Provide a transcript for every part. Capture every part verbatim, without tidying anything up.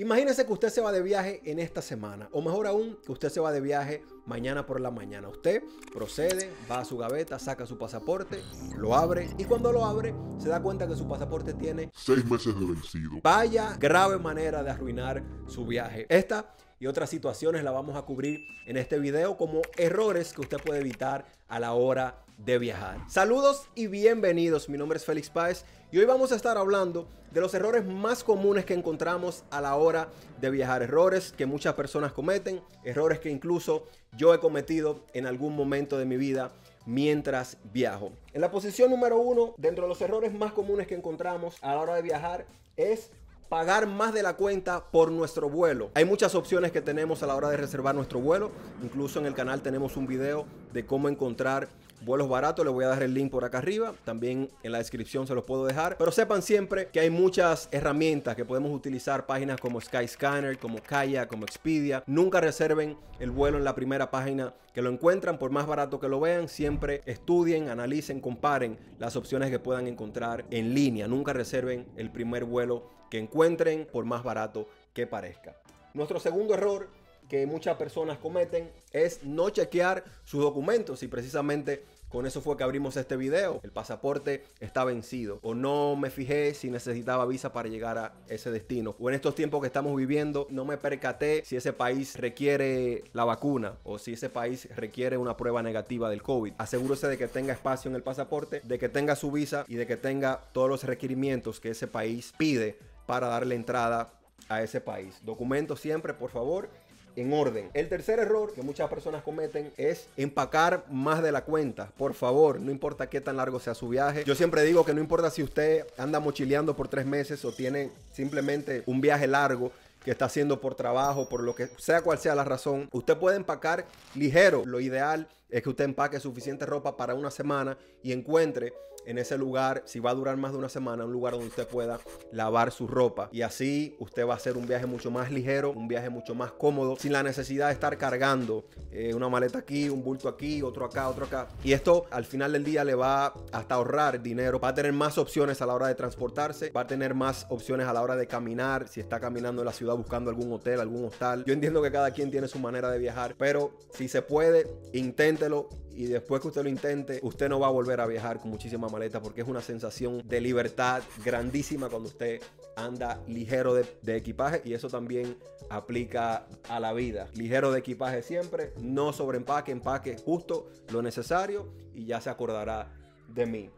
Imagínese que usted se va de viaje en esta semana, o mejor aún, que usted se va de viaje mañana por la mañana. Usted procede, va a su gaveta, saca su pasaporte, lo abre, y cuando lo abre, se da cuenta que su pasaporte tiene seis meses de vencido. Vaya grave manera de arruinar su viaje. Esta y otras situaciones la vamos a cubrir en este video como errores que usted puede evitar a la hora de viajar. Saludos y bienvenidos, mi nombre es Félix Báez y hoy vamos a estar hablando de los errores más comunes que encontramos a la hora de viajar. Errores que muchas personas cometen, errores que incluso yo he cometido en algún momento de mi vida mientras viajo. En la posición número uno, dentro de los errores más comunes que encontramos a la hora de viajar es pagar más de la cuenta por nuestro vuelo. Hay muchas opciones que tenemos a la hora de reservar nuestro vuelo. Incluso en el canal tenemos un video de cómo encontrar vuelos baratos. Les voy a dar el link por acá arriba. También en la descripción se los puedo dejar. Pero sepan siempre que hay muchas herramientas que podemos utilizar. Páginas como Skyscanner, como Kayak, como Expedia. Nunca reserven el vuelo en la primera página que lo encuentran. Por más barato que lo vean, siempre estudien, analicen, comparen las opciones que puedan encontrar en línea. Nunca reserven el primer vuelo que encuentren, por más barato que parezca. Nuestro segundo error que muchas personas cometen es no chequear sus documentos, y precisamente con eso fue que abrimos este video. El pasaporte está vencido, o no me fijé si necesitaba visa para llegar a ese destino, o en estos tiempos que estamos viviendo no me percaté si ese país requiere la vacuna o si ese país requiere una prueba negativa del COVID. Asegúrese de que tenga espacio en el pasaporte, de que tenga su visa y de que tenga todos los requerimientos que ese país pide para darle entrada a ese país. Documentos siempre, por favor, en orden. El tercer error que muchas personas cometen es empacar más de la cuenta. Por favor, no importa qué tan largo sea su viaje. Yo siempre digo que no importa si usted anda mochileando por tres meses o tiene simplemente un viaje largo que está haciendo por trabajo, por lo que sea, cual sea la razón, usted puede empacar ligero. Lo ideal es que usted empaque suficiente ropa para una semana y encuentre en ese lugar, si va a durar más de una semana, un lugar donde usted pueda lavar su ropa. Y así usted va a hacer un viaje mucho más ligero, un viaje mucho más cómodo, sin la necesidad de estar cargando eh, una maleta aquí, un bulto aquí, otro acá, otro acá. Y esto al final del día le va hasta ahorrar dinero. Va a tener más opciones a la hora de transportarse, va a tener más opciones a la hora de caminar, si está caminando en la ciudad buscando algún hotel, algún hostal. Yo entiendo que cada quien tiene su manera de viajar, pero si se puede, inténtelo. Y después que usted lo intente, usted no va a volver a viajar con muchísima maleta, porque es una sensación de libertad grandísima cuando usted anda ligero de, de equipaje, y eso también aplica a la vida. Ligero de equipaje siempre, no sobreempaque, empaque justo lo necesario y ya se acordará de mí.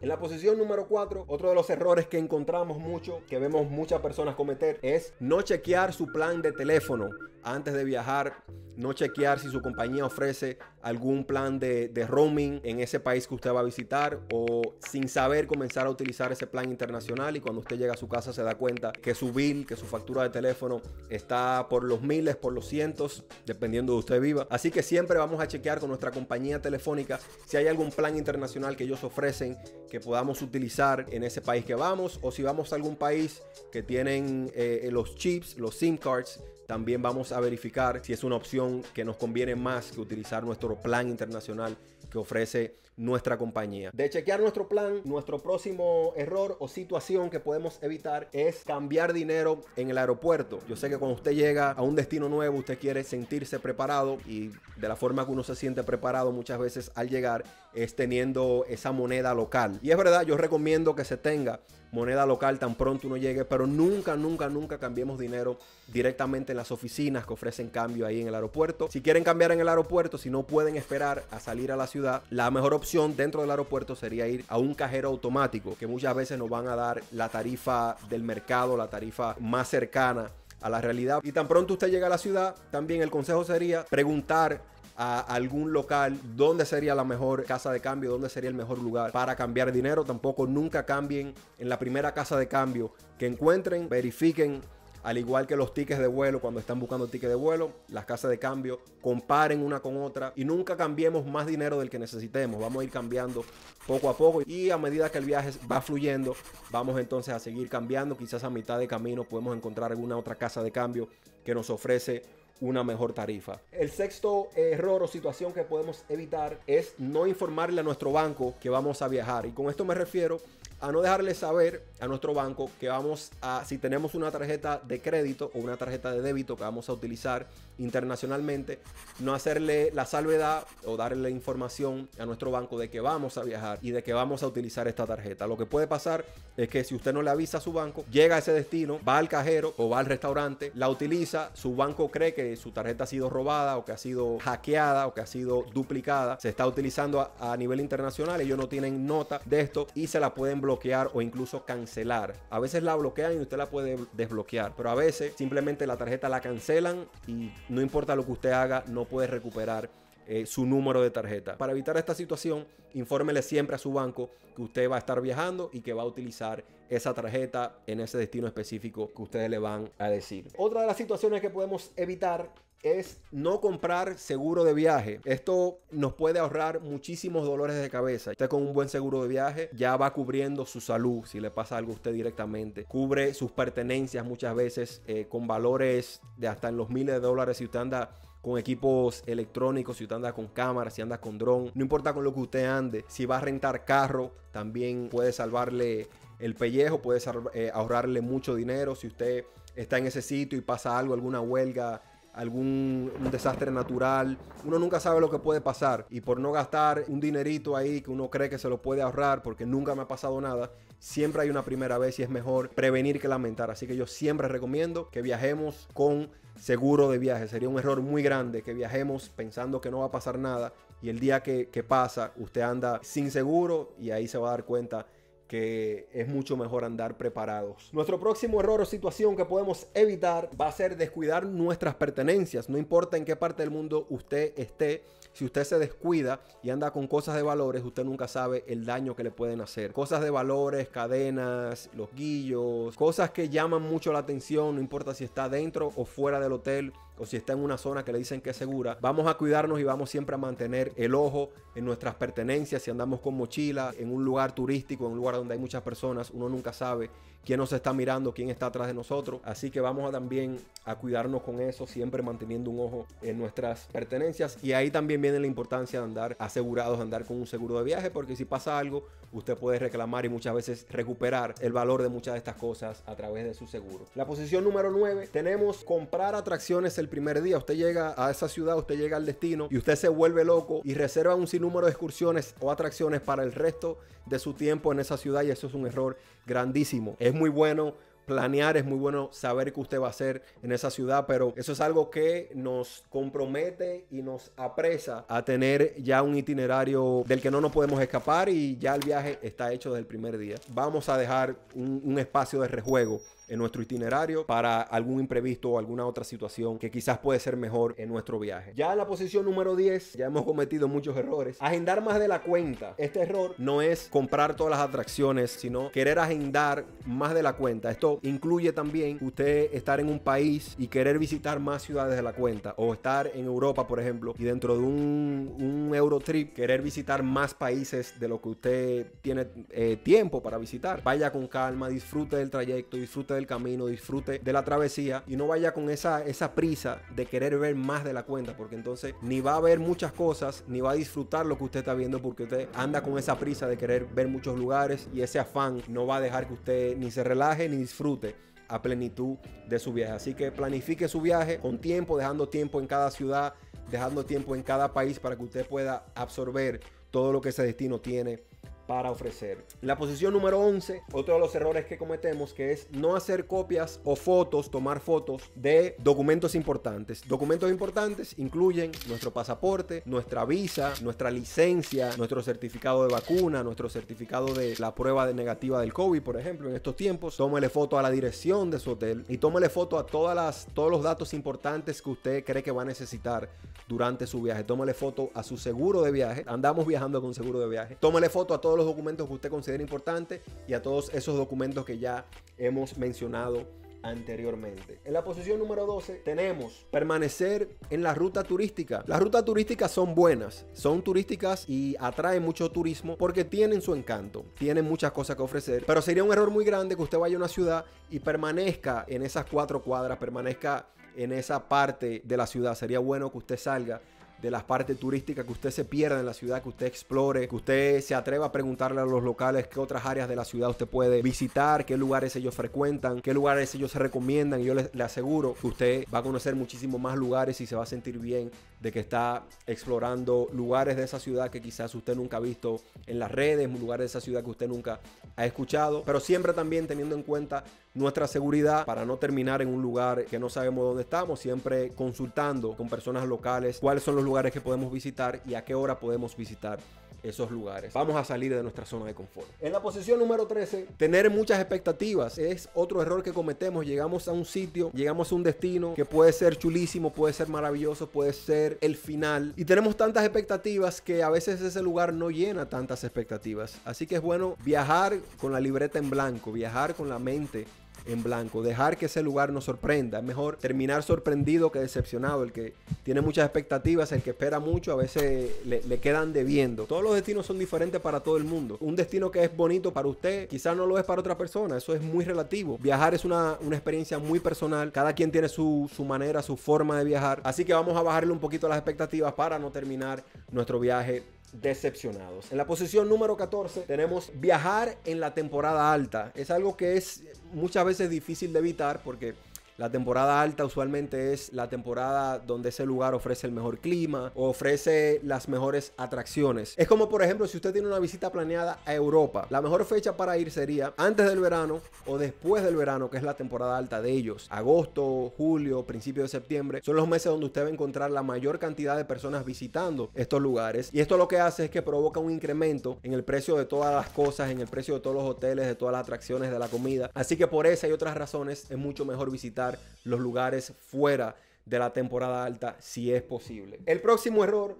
En la posición número cuatro, otro de los errores que encontramos mucho, que vemos muchas personas cometer, es no chequear su plan de teléfono antes de viajar. No chequear si su compañía ofrece algún plan de, de roaming en ese país que usted va a visitar, o sin saber comenzar a utilizar ese plan internacional, y cuando usted llega a su casa se da cuenta que su bill, que su factura de teléfono está por los miles, por los cientos, dependiendo de usted viva. Así que siempre vamos a chequear con nuestra compañía telefónica si hay algún plan internacional que ellos ofrecen que podamos utilizar en ese país que vamos, o si vamos a algún país que tienen eh, los chips, los SIM cards. También vamos a verificar si es una opción que nos conviene más que utilizar nuestro plan internacional que ofrece nuestra compañía. De chequear nuestro plan, nuestro próximo error o situación que podemos evitar es cambiar dinero en el aeropuerto. Yo sé que cuando usted llega a un destino nuevo, usted quiere sentirse preparado, y de la forma que uno se siente preparado muchas veces al llegar es teniendo esa moneda local. Y es verdad, yo recomiendo que se tenga moneda local tan pronto uno llegue, pero nunca, nunca, nunca cambiemos dinero directamente en las oficinas que ofrecen cambio ahí en el aeropuerto. Si quieren cambiar en el aeropuerto, si no pueden esperar a salir a la ciudad, la mejor opción dentro del aeropuerto sería ir a un cajero automático, que muchas veces nos van a dar la tarifa del mercado, la tarifa más cercana a la realidad. Y tan pronto usted llega a la ciudad, también el consejo sería preguntar a algún local dónde sería la mejor casa de cambio, dónde sería el mejor lugar para cambiar dinero. Tampoco nunca cambien en la primera casa de cambio que encuentren. Verifiquen, al igual que los tickets de vuelo, cuando están buscando tickets de vuelo, las casas de cambio, comparen una con otra, y nunca cambiemos más dinero del que necesitemos. Vamos a ir cambiando poco a poco, y a medida que el viaje va fluyendo, vamos entonces a seguir cambiando. Quizás a mitad de camino podemos encontrar alguna otra casa de cambio que nos ofrece una mejor tarifa. El sexto error o situación que podemos evitar es no informarle a nuestro banco que vamos a viajar. Y con esto me refiero a no dejarle saber a nuestro banco que vamos a, si tenemos una tarjeta de crédito o una tarjeta de débito que vamos a utilizar internacionalmente, no hacerle la salvedad o darle información a nuestro banco de que vamos a viajar y de que vamos a utilizar esta tarjeta. Lo que puede pasar es que si usted no le avisa a su banco, llega a ese destino, va al cajero o va al restaurante, la utiliza, su banco cree que su tarjeta ha sido robada o que ha sido hackeada o que ha sido duplicada, se está utilizando a, a nivel internacional, ellos no tienen nota de esto y se la pueden bloquear o incluso cancelar. A veces la bloquean y usted la puede desbloquear, pero a veces simplemente la tarjeta la cancelan y no importa lo que usted haga, no puede recuperar Eh, su número de tarjeta. Para evitar esta situación, infórmele siempre a su banco que usted va a estar viajando y que va a utilizar esa tarjeta en ese destino específico que ustedes le van a decir. Otra de las situaciones que podemos evitar es no comprar seguro de viaje. Esto nos puede ahorrar muchísimos dolores de cabeza. Usted con un buen seguro de viaje ya va cubriendo su salud. Si le pasa algo a usted directamente, cubre sus pertenencias muchas veces eh, con valores de hasta en los miles de dólares si usted anda con equipos electrónicos, si usted anda con cámaras, si anda con dron, no importa con lo que usted ande. Si va a rentar carro, también puede salvarle el pellejo, puede eh, ahorrarle mucho dinero. Si usted está en ese sitio y pasa algo, alguna huelga, algún un desastre natural, uno nunca sabe lo que puede pasar, y por no gastar un dinerito ahí que uno cree que se lo puede ahorrar porque nunca me ha pasado nada, siempre hay una primera vez y es mejor prevenir que lamentar. Así que yo siempre recomiendo que viajemos con seguro de viaje. Sería un error muy grande que viajemos pensando que no va a pasar nada y el día que, que pasa usted anda sin seguro, y ahí se va a dar cuenta que es mucho mejor andar preparados. Nuestro próximo error o situación que podemos evitar va a ser descuidar nuestras pertenencias. No importa en qué parte del mundo usted esté, si usted se descuida y anda con cosas de valores, usted nunca sabe el daño que le pueden hacer. Cosas de valores, cadenas, los guillos, cosas que llaman mucho la atención, no importa si está dentro o fuera del hotel, o si está en una zona que le dicen que es segura. Vamos a cuidarnos y vamos siempre a mantener el ojo en nuestras pertenencias. Si andamos con mochila en un lugar turístico, en un lugar donde hay muchas personas, uno nunca sabe quién nos está mirando, quién está atrás de nosotros. Así que vamos a también a cuidarnos con eso, siempre manteniendo un ojo en nuestras pertenencias. Y ahí también viene la importancia de andar asegurados, de andar con un seguro de viaje, porque si pasa algo, usted puede reclamar y muchas veces recuperar el valor de muchas de estas cosas a través de su seguro. La posición número nueve, tenemos comprar atracciones el primer día. Usted llega a esa ciudad, usted llega al destino y usted se vuelve loco y reserva un sinnúmero de excursiones o atracciones para el resto de su tiempo en esa ciudad, y eso es un error grandísimo. Es muy bueno planear, es muy bueno saber qué usted va a hacer en esa ciudad, pero eso es algo que nos compromete y nos apresa a tener ya un itinerario del que no nos podemos escapar, y ya el viaje está hecho desde el primer día. Vamos a dejar un, un espacio de rejuego en nuestro itinerario para algún imprevisto o alguna otra situación que quizás puede ser mejor en nuestro viaje. Ya en la posición número diez, ya hemos cometido muchos errores. Agendar más de la cuenta. Este error no es comprar todas las atracciones, sino querer agendar más de la cuenta. Esto incluye también usted estar en un país y querer visitar más ciudades de la cuenta, o estar en Europa, por ejemplo, y dentro de un, un Eurotrip querer visitar más países de lo que usted tiene eh, tiempo para visitar. Vaya con calma, disfrute del trayecto, disfrute de el camino, disfrute de la travesía y no vaya con esa, esa prisa de querer ver más de la cuenta, porque entonces ni va a ver muchas cosas, ni va a disfrutar lo que usted está viendo, porque usted anda con esa prisa de querer ver muchos lugares, y ese afán no va a dejar que usted ni se relaje ni disfrute a plenitud de su viaje. Así que planifique su viaje con tiempo, dejando tiempo en cada ciudad, dejando tiempo en cada país, para que usted pueda absorber todo lo que ese destino tiene para ofrecer. La posición número once, otro de los errores que cometemos, que es no hacer copias o fotos, tomar fotos de documentos importantes. Documentos importantes incluyen nuestro pasaporte, nuestra visa, nuestra licencia, nuestro certificado de vacuna, nuestro certificado de la prueba de negativa del COVID, por ejemplo, en estos tiempos. Tómele foto a la dirección de su hotel y tómele foto a todas las, todos los datos importantes que usted cree que va a necesitar durante su viaje. Tómele foto a su seguro de viaje. Andamos viajando con seguro de viaje. Tómele foto a todos los los documentos que usted considera importante y a todos esos documentos que ya hemos mencionado anteriormente. En la posición número doce tenemos permanecer en la ruta turística. Las rutas turísticas son buenas, son turísticas y atraen mucho turismo porque tienen su encanto, tienen muchas cosas que ofrecer, pero sería un error muy grande que usted vaya a una ciudad y permanezca en esas cuatro cuadras, permanezca en esa parte de la ciudad. Sería bueno que usted salga de la parte turística que usted se pierda en la ciudad, que usted explore, que usted se atreva a preguntarle a los locales qué otras áreas de la ciudad usted puede visitar, qué lugares ellos frecuentan, qué lugares ellos recomiendan. Y yo le aseguro que usted va a conocer muchísimo más lugares y se va a sentir bien de que está explorando lugares de esa ciudad que quizás usted nunca ha visto en las redes, lugares de esa ciudad que usted nunca ha escuchado, pero siempre también teniendo en cuenta nuestra seguridad para no terminar en un lugar que no sabemos dónde estamos, siempre consultando con personas locales cuáles son los lugares que podemos visitar y a qué hora podemos visitar esos lugares. Vamos a salir de nuestra zona de confort. En la posición número trece, tener muchas expectativas es otro error que cometemos. Llegamos a un sitio, llegamos a un destino que puede ser chulísimo, puede ser maravilloso, puede ser el final, y tenemos tantas expectativas que a veces ese lugar no llena tantas expectativas. Así que es bueno viajar con la libreta en blanco, viajar con la mente en blanco, dejar que ese lugar nos sorprenda. Es mejor terminar sorprendido que decepcionado. El que tiene muchas expectativas, el que espera mucho, a veces le, le quedan debiendo. Todos los destinos son diferentes para todo el mundo. Un destino que es bonito para usted, quizás no lo es para otra persona. Eso es muy relativo. Viajar es una, una experiencia muy personal. Cada quien tiene su, su manera, su forma de viajar. Así que vamos a bajarle un poquito las expectativas para no terminar nuestro viaje decepcionados. En la posición número catorce tenemos viajar en la temporada alta. Es algo que es muchas veces difícil de evitar porque la temporada alta usualmente es la temporada donde ese lugar ofrece el mejor clima o ofrece las mejores atracciones. Es como, por ejemplo, si usted tiene una visita planeada a Europa, la mejor fecha para ir sería antes del verano o después del verano, que es la temporada alta de ellos. Agosto, julio, principio de septiembre son los meses donde usted va a encontrar la mayor cantidad de personas visitando estos lugares, y esto lo que hace es que provoca un incremento en el precio de todas las cosas, en el precio de todos los hoteles, de todas las atracciones, de la comida. Así que por esa y otras razones es mucho mejor visitar los lugares fuera de la temporada alta si es posible. El próximo error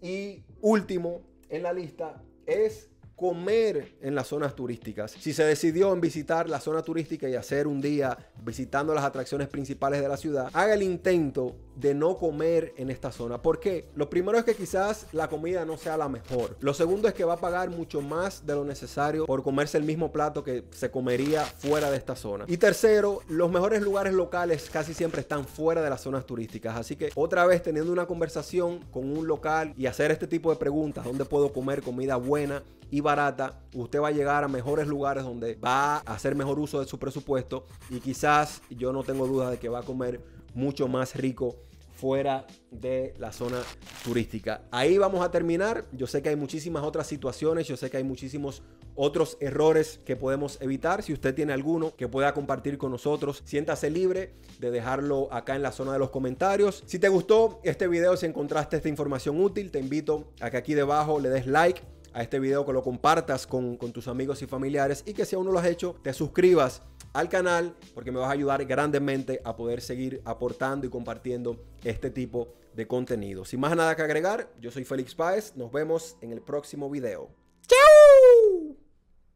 y último en la lista es comer en las zonas turísticas. Si se decidió en visitar la zona turística y hacer un día visitando las atracciones principales de la ciudad, haga el intento de no comer en esta zona. ¿Por qué? Lo primero es que quizás la comida no sea la mejor. Lo segundo es que va a pagar mucho más de lo necesario por comerse el mismo plato que se comería fuera de esta zona. Y tercero, los mejores lugares locales casi siempre están fuera de las zonas turísticas. Así que otra vez teniendo una conversación con un local y hacer este tipo de preguntas, ¿dónde puedo comer comida buena y barata? Usted va a llegar a mejores lugares donde va a hacer mejor uso de su presupuesto y quizás, yo no tengo duda de que va a comer mucho más rico fuera de la zona turística. Ahí vamos a terminar. Yo sé que hay muchísimas otras situaciones, yo sé que hay muchísimos otros errores que podemos evitar. Si usted tiene alguno que pueda compartir con nosotros, siéntase libre de dejarlo acá en la zona de los comentarios. Si te gustó este video, si encontraste esta información útil, te invito a que aquí debajo le des like a este video, que lo compartas con, con tus amigos y familiares, y que si aún no lo has hecho, te suscribas al canal, porque me vas a ayudar grandemente a poder seguir aportando y compartiendo este tipo de contenido. Sin más nada que agregar, yo soy Félix Báez, nos vemos en el próximo video. ¡Chao!